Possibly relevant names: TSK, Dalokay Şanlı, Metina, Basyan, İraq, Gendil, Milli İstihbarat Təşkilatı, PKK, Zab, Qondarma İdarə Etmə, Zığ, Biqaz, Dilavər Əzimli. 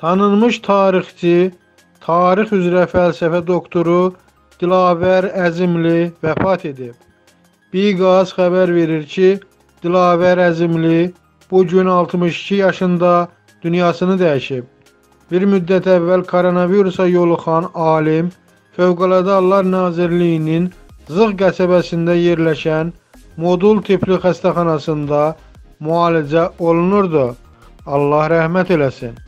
Tanınmış tarixçi, tarix üzrə fəlsəfə doktoru Dilavər Əzimli vəfat edib. Biqaz xəbər verir ki, Dilavər Əzimli bugün 62 yaşında dünyasını dəyişib. Bir müddət əvvəl koronavirusa yoluxan alim, Fövqəladə Hallar Nazirliyinin Zığ qəsəbəsində yerləşən modul tipli xəstəxanasında müalicə olunurdu. Allah rəhmət eləsin.